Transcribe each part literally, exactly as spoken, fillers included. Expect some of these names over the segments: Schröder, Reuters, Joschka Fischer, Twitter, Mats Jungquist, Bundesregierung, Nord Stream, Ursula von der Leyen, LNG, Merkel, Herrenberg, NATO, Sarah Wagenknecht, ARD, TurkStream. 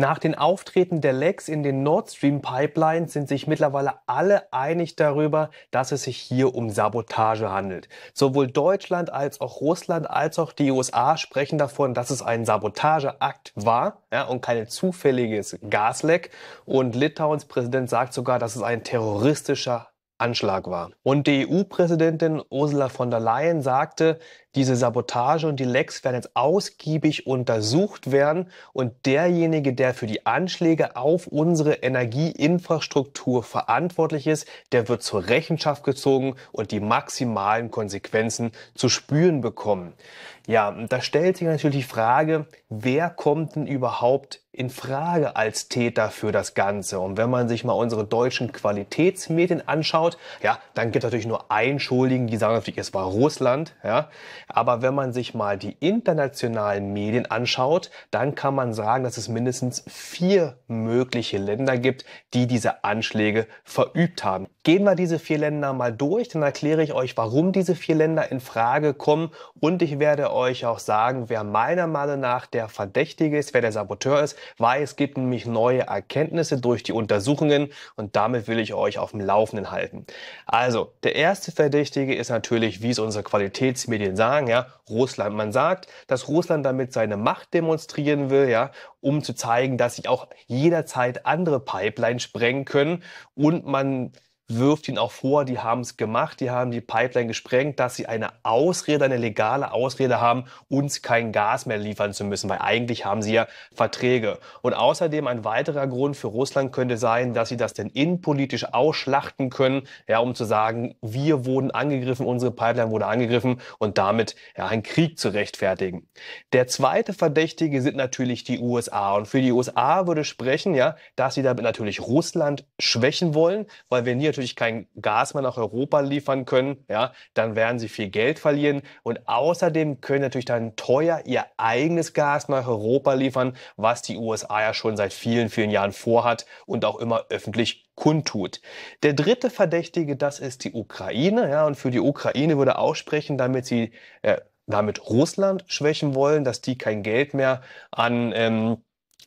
Nach den Auftreten der Lecks in den Nord Stream Pipelines sind sich mittlerweile alle einig darüber, dass es sich hier um Sabotage handelt. Sowohl Deutschland als auch Russland als auch die U S A sprechen davon, dass es ein Sabotageakt war, ja, und kein zufälliges Gasleck. Und Litauens Präsident sagt sogar, dass es ein terroristischer Anschlag war. Und die E U-Präsidentin Ursula von der Leyen sagte, diese Sabotage und die Lecks werden jetzt ausgiebig untersucht werden und derjenige, der für die Anschläge auf unsere Energieinfrastruktur verantwortlich ist, der wird zur Rechenschaft gezogen und die maximalen Konsequenzen zu spüren bekommen. Ja, da stellt sich natürlich die Frage, wer kommt denn überhaupt in Frage als Täter für das Ganze? Und wenn man sich mal unsere deutschen Qualitätsmedien anschaut, ja, dann gibt es natürlich nur einen Schuldigen, die sagen, es war Russland, ja. Aber wenn man sich mal die internationalen Medien anschaut, dann kann man sagen, dass es mindestens vier mögliche Länder gibt, die diese Anschläge verübt haben. Gehen wir diese vier Länder mal durch, dann erkläre ich euch, warum diese vier Länder in Frage kommen, und ich werde euch auch sagen, wer meiner Meinung nach der Verdächtige ist, wer der Saboteur ist, weil es gibt nämlich neue Erkenntnisse durch die Untersuchungen und damit will ich euch auf dem Laufenden halten. Also, der erste Verdächtige ist natürlich, wie es unsere Qualitätsmedien sagen, ja, Russland. Man sagt, dass Russland damit seine Macht demonstrieren will, ja, um zu zeigen, dass sich auch jederzeit andere Pipelines sprengen können, und man wirft ihnen auch vor, die haben es gemacht, die haben die Pipeline gesprengt, dass sie eine Ausrede, eine legale Ausrede haben, uns kein Gas mehr liefern zu müssen, weil eigentlich haben sie ja Verträge. Und außerdem ein weiterer Grund für Russland könnte sein, dass sie das denn innenpolitisch ausschlachten können, ja, um zu sagen, wir wurden angegriffen, unsere Pipeline wurde angegriffen, und damit ja einen Krieg zu rechtfertigen. Der zweite Verdächtige sind natürlich die U S A, und für die U S A würde sprechen, ja, dass sie damit natürlich Russland schwächen wollen, weil wir nie natürlich kein Gas mehr nach Europa liefern können, ja, dann werden sie viel Geld verlieren, und außerdem können natürlich dann teuer ihr eigenes Gas nach Europa liefern, was die U S A ja schon seit vielen, vielen Jahren vorhat und auch immer öffentlich kundtut. Der dritte Verdächtige, das ist die Ukraine, ja, und für die Ukraine würde aussprechen, damit sie äh, damit Russland schwächen wollen, dass die kein Geld mehr an ähm,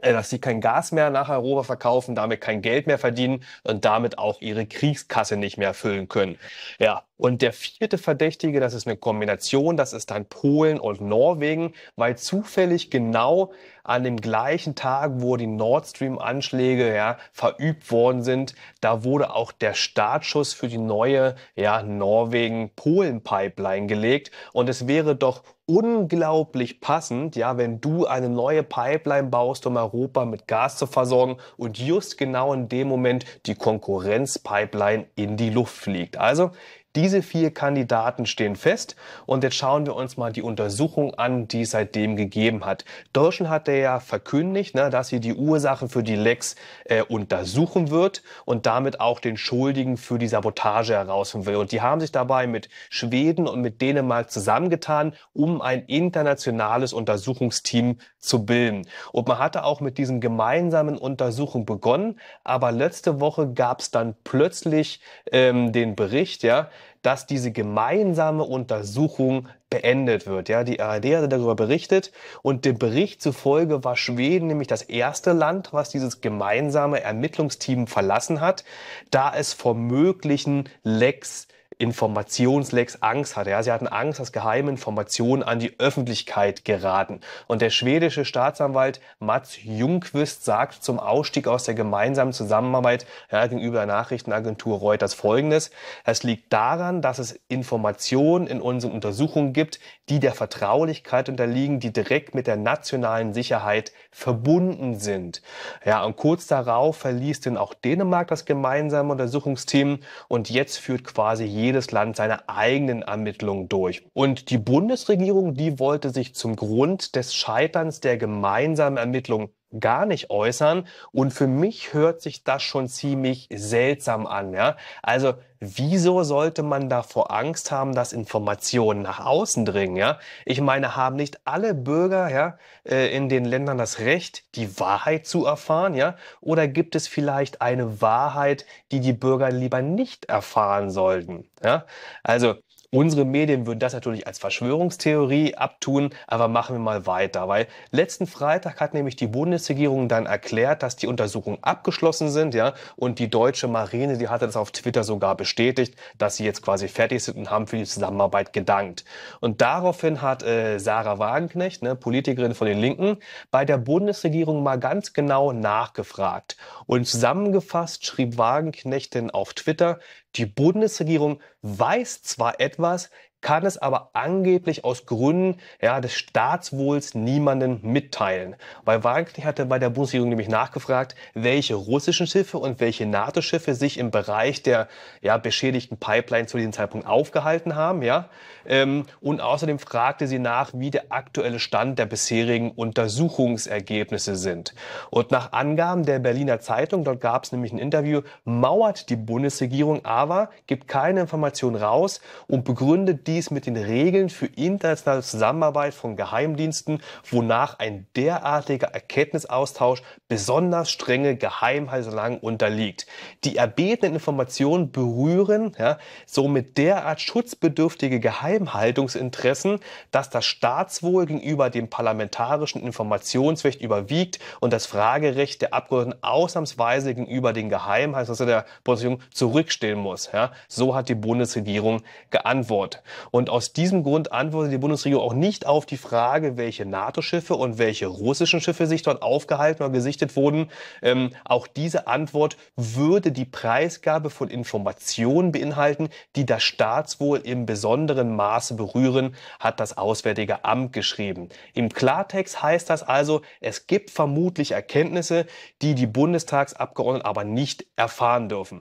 dass sie kein Gas mehr nach Europa verkaufen, damit kein Geld mehr verdienen und damit auch ihre Kriegskasse nicht mehr füllen können. Ja, und der vierte Verdächtige, das ist eine Kombination, das ist dann Polen und Norwegen, weil zufällig genau an dem gleichen Tag, wo die Nord Stream-Anschläge, ja, verübt worden sind, da wurde auch der Startschuss für die neue, ja, Norwegen-Polen-Pipeline gelegt, und es wäre doch unglaublich passend, ja, wenn du eine neue Pipeline baust, um Europa mit Gas zu versorgen, und just genau in dem Moment die Konkurrenz-Pipeline in die Luft fliegt. Also diese vier Kandidaten stehen fest, und jetzt schauen wir uns mal die Untersuchung an, die es seitdem gegeben hat. Deutschland hat ja verkündigt, ne, dass sie die Ursachen für die Lecks äh, untersuchen wird und damit auch den Schuldigen für die Sabotage herausfinden will. Und die haben sich dabei mit Schweden und mit Dänemark zusammengetan, um ein internationales Untersuchungsteam zu bilden. Und man hatte auch mit diesen gemeinsamen Untersuchungen begonnen, aber letzte Woche gab es dann plötzlich ähm, den Bericht, ja, dass diese gemeinsame Untersuchung beendet wird. Ja, die A R D hat darüber berichtet, und dem Bericht zufolge war Schweden nämlich das erste Land, was dieses gemeinsame Ermittlungsteam verlassen hat, da es vor möglichen Lecks, Informationslecks Angst hatte. Ja, sie hatten Angst, dass geheime Informationen an die Öffentlichkeit geraten. Und der schwedische Staatsanwalt Mats Jungquist sagt zum Ausstieg aus der gemeinsamen Zusammenarbeit, ja, gegenüber der Nachrichtenagentur Reuters folgendes: Es liegt daran, dass es Informationen in unseren Untersuchungen gibt, die der Vertraulichkeit unterliegen, die direkt mit der nationalen Sicherheit verbunden sind. Ja, und kurz darauf verließ denn auch Dänemark das gemeinsame Untersuchungsteam, und jetzt führt quasi jeder jedes Land seine eigenen Ermittlungen durch. Und die Bundesregierung, die wollte sich zum Grund des Scheiterns der gemeinsamen Ermittlungen gar nicht äußern, und für mich hört sich das schon ziemlich seltsam an. Ja? Also wieso sollte man davor Angst haben, dass Informationen nach außen dringen? Ja? Ich meine, haben nicht alle Bürger, ja, in den Ländern das Recht, die Wahrheit zu erfahren? Ja? Oder gibt es vielleicht eine Wahrheit, die die Bürger lieber nicht erfahren sollten? Ja? Also Unsere Medien würden das natürlich als Verschwörungstheorie abtun, aber machen wir mal weiter, weil letzten Freitag hat nämlich die Bundesregierung dann erklärt, dass die Untersuchungen abgeschlossen sind, ja, und die deutsche Marine, die hatte das auf Twitter sogar bestätigt, dass sie jetzt quasi fertig sind und haben für die Zusammenarbeit gedankt. Und daraufhin hat äh, Sarah Wagenknecht, ne, Politikerin von den Linken, bei der Bundesregierung mal ganz genau nachgefragt. Und zusammengefasst schrieb Wagenknecht denn auf Twitter: Die Bundesregierung weiß zwar etwas, kann es aber angeblich aus Gründen, ja, des Staatswohls niemanden mitteilen. Weil Wagenknecht hatte bei der Bundesregierung nämlich nachgefragt, welche russischen Schiffe und welche NATO-Schiffe sich im Bereich der, ja, beschädigten Pipeline zu diesem Zeitpunkt aufgehalten haben. Ja? Ähm, und außerdem fragte sie nach, wie der aktuelle Stand der bisherigen Untersuchungsergebnisse sind. Und nach Angaben der Berliner Zeitung, dort gab es nämlich ein Interview, mauert die Bundesregierung aber, gibt keine Informationen raus und begründet die dies mit den Regeln für internationale Zusammenarbeit von Geheimdiensten, wonach ein derartiger Erkenntnisaustausch besonders strenge Geheimhaltungsregeln unterliegt. Die erbetenen Informationen berühren, ja, somit derart schutzbedürftige Geheimhaltungsinteressen, dass das Staatswohl gegenüber dem parlamentarischen Informationsrecht überwiegt und das Fragerecht der Abgeordneten ausnahmsweise gegenüber den Geheimhaltungsrechten der Bundesregierung zurückstehen muss. Ja. So hat die Bundesregierung geantwortet. Und aus diesem Grund antwortet die Bundesregierung auch nicht auf die Frage, welche NATO-Schiffe und welche russischen Schiffe sich dort aufgehalten oder gesichtet wurden. Ähm, auch diese Antwort würde die Preisgabe von Informationen beinhalten, die das Staatswohl im besonderen Maße berühren, hat das Auswärtige Amt geschrieben. Im Klartext heißt das also, es gibt vermutlich Erkenntnisse, die die Bundestagsabgeordneten aber nicht erfahren dürfen.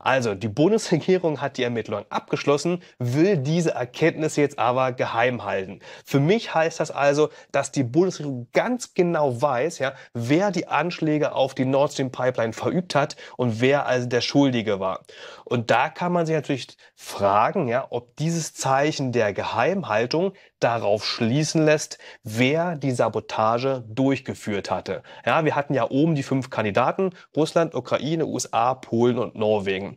Also, die Bundesregierung hat die Ermittlungen abgeschlossen, will diese Erkenntnisse jetzt aber geheim halten. Für mich heißt das also, dass die Bundesregierung ganz genau weiß, ja, wer die Anschläge auf die Nord Stream Pipeline verübt hat und wer also der Schuldige war. Und da kann man sich natürlich fragen, ja, ob dieses Zeichen der Geheimhaltung darauf schließen lässt, wer die Sabotage durchgeführt hatte. Ja, wir hatten ja oben die fünf Kandidaten: Russland, Ukraine, U S A, Polen und Norwegen.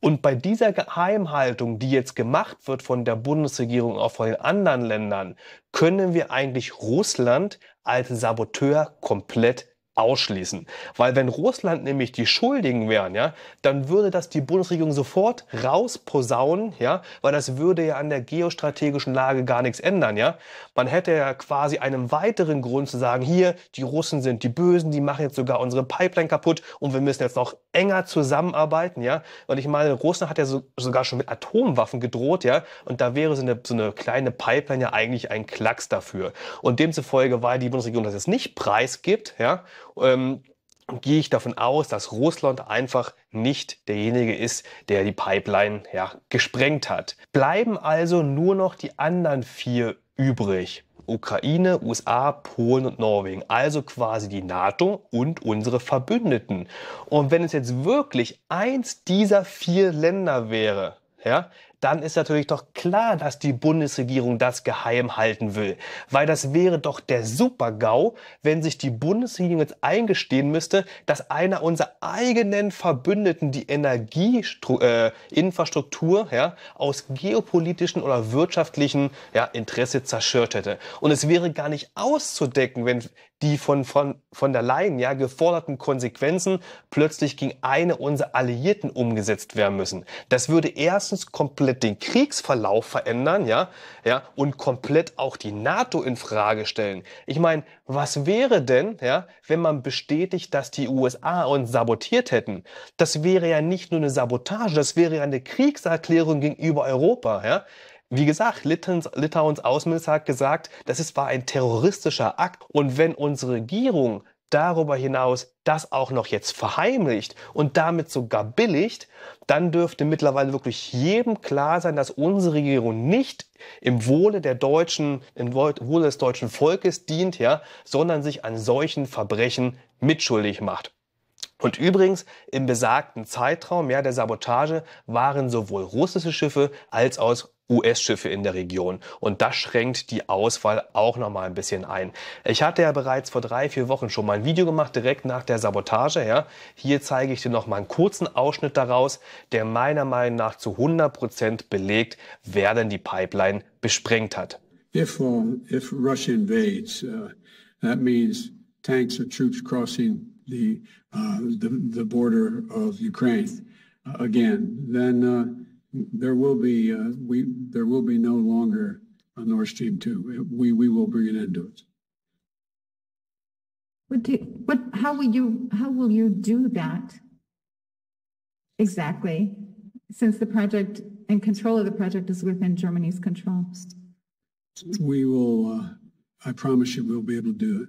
Und bei dieser Geheimhaltung, die jetzt gemacht wird von der Bundesregierung und auch von den anderen Ländern, können wir eigentlich Russland als Saboteur komplett ausschließen. Weil wenn Russland nämlich die Schuldigen wären, ja, dann würde das die Bundesregierung sofort rausposaunen, ja, weil das würde ja an der geostrategischen Lage gar nichts ändern, ja. Man hätte ja quasi einen weiteren Grund zu sagen, hier, die Russen sind die Bösen, die machen jetzt sogar unsere Pipeline kaputt und wir müssen jetzt noch enger zusammenarbeiten, ja. Und ich meine, Russland hat ja so, sogar schon mit Atomwaffen gedroht, ja, und da wäre so eine, so eine kleine Pipeline ja eigentlich ein Klacks dafür. Und demzufolge, weil die Bundesregierung das jetzt nicht preisgibt, ja, Ähm, gehe ich davon aus, dass Russland einfach nicht derjenige ist, der die Pipeline, ja, gesprengt hat. Bleiben also nur noch die anderen vier übrig. Ukraine, U S A, Polen und Norwegen. Also quasi die NATO und unsere Verbündeten. Und wenn es jetzt wirklich eins dieser vier Länder wäre, ja, dann ist natürlich doch klar, dass die Bundesregierung das geheim halten will. Weil das wäre doch der Super-GAU, wenn sich die Bundesregierung jetzt eingestehen müsste, dass einer unserer eigenen Verbündeten die Energieinfrastruktur äh, ja, aus geopolitischen oder wirtschaftlichen, ja, Interesse zerstört hätte. Und es wäre gar nicht auszudecken, wenn die von, von, von der Leyen, ja, geforderten Konsequenzen plötzlich gegen eine unserer Alliierten umgesetzt werden müssen. Das würde erstens komplett den Kriegsverlauf verändern, ja, ja, und komplett auch die NATO in Frage stellen. Ich meine, was wäre denn, ja, wenn man bestätigt, dass die U S A uns sabotiert hätten? Das wäre ja nicht nur eine Sabotage, das wäre ja eine Kriegserklärung gegenüber Europa, ja. Wie gesagt, Litauens, Litauens Außenminister hat gesagt, das ist, war ein terroristischer Akt. Und wenn unsere Regierung darüber hinaus das auch noch jetzt verheimlicht und damit sogar billigt, dann dürfte mittlerweile wirklich jedem klar sein, dass unsere Regierung nicht im Wohle der deutschen, im Wohle des deutschen Volkes dient, ja, sondern sich an solchen Verbrechen mitschuldig macht. Und übrigens, im besagten Zeitraum, ja, der Sabotage waren sowohl russische Schiffe als auch U S-Schiffe in der Region. Und das schränkt die Auswahl auch noch mal ein bisschen ein. Ich hatte ja bereits vor drei, vier Wochen schon mal ein Video gemacht, direkt nach der Sabotage. Ja. Hier zeige ich dir noch mal einen kurzen Ausschnitt daraus, der meiner Meinung nach zu hundert Prozent belegt, wer denn die Pipeline besprengt hat. If, um, if Russia invades, uh, that means tanks or troops crossing the, uh, the, the border of Ukraine uh, again, then uh, There will be uh, we there will be no longer a Nord Stream two. We we will bring an end to it. What do what? How will you how will you do that exactly? Since the project and control of the project is within Germany's control. We will. Uh, I promise you, we'll be able to do it.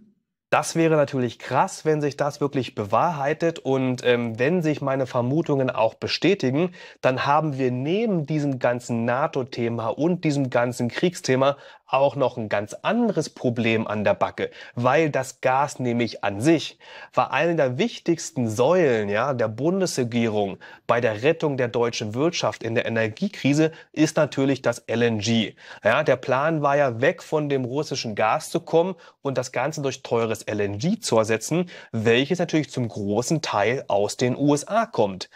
Das wäre natürlich krass, wenn sich das wirklich bewahrheitet und ähm, wenn sich meine Vermutungen auch bestätigen, dann haben wir neben diesem ganzen NATO-Thema und diesem ganzen Kriegsthema auch noch ein ganz anderes Problem an der Backe, weil das Gas nämlich an sich war eine der wichtigsten Säulen ja, der Bundesregierung bei der Rettung der deutschen Wirtschaft in der Energiekrise ist natürlich das L N G. Ja, der Plan war ja, weg von dem russischen Gas zu kommen und das Ganze durch teures L N G zu ersetzen, welches natürlich zum großen Teil aus den U S A kommt.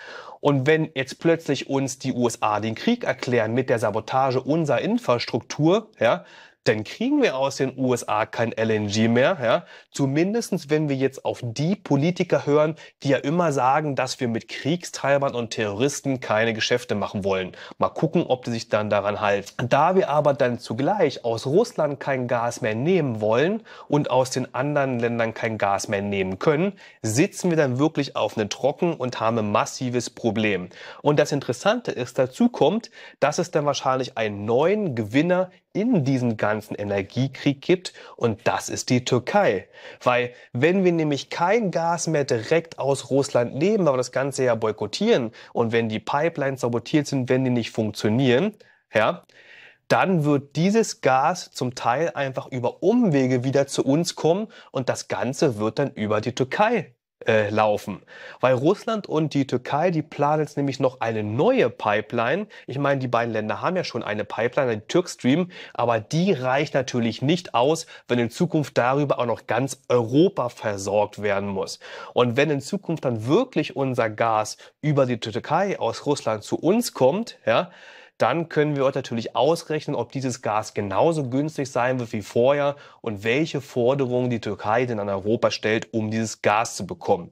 Und wenn jetzt plötzlich uns die U S A den Krieg erklären mit der Sabotage unserer Infrastruktur, ja, dann kriegen wir aus den U S A kein L N G mehr. Ja. Zumindest wenn wir jetzt auf die Politiker hören, die ja immer sagen, dass wir mit Kriegstreibern und Terroristen keine Geschäfte machen wollen. Mal gucken, ob die sich dann daran halten. Da wir aber dann zugleich aus Russland kein Gas mehr nehmen wollen und aus den anderen Ländern kein Gas mehr nehmen können, sitzen wir dann wirklich auf einem Trocken und haben ein massives Problem. Und das Interessante ist, dazu kommt, dass es dann wahrscheinlich einen neuen Gewinner in diesen ganzen Energiekrieg gibt und das ist die Türkei. Weil wenn wir nämlich kein Gas mehr direkt aus Russland nehmen, aber das Ganze ja boykottieren und wenn die Pipelines sabotiert sind, wenn die nicht funktionieren, ja, dann wird dieses Gas zum Teil einfach über Umwege wieder zu uns kommen und das Ganze wird dann über die Türkei Äh, laufen. Weil Russland und die Türkei, die planen jetzt nämlich noch eine neue Pipeline. Ich meine, die beiden Länder haben ja schon eine Pipeline, die TurkStream, aber die reicht natürlich nicht aus, wenn in Zukunft darüber auch noch ganz Europa versorgt werden muss. Und wenn in Zukunft dann wirklich unser Gas über die Türkei aus Russland zu uns kommt, ja, dann können wir natürlich ausrechnen, ob dieses Gas genauso günstig sein wird wie vorher und welche Forderungen die Türkei denn an Europa stellt, um dieses Gas zu bekommen.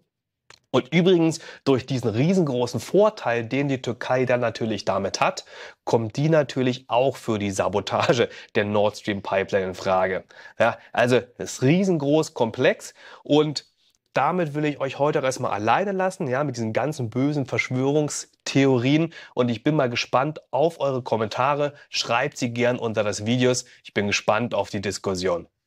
Und übrigens, durch diesen riesengroßen Vorteil, den die Türkei dann natürlich damit hat, kommt die natürlich auch für die Sabotage der Nord Stream Pipeline in Frage. Ja, also das ist riesengroß, komplex und damit will ich euch heute erstmal alleine lassen, ja, mit diesen ganzen bösen Verschwörungstheorien. Und ich bin mal gespannt auf eure Kommentare. Schreibt sie gern unter das Video. Ich bin gespannt auf die Diskussion.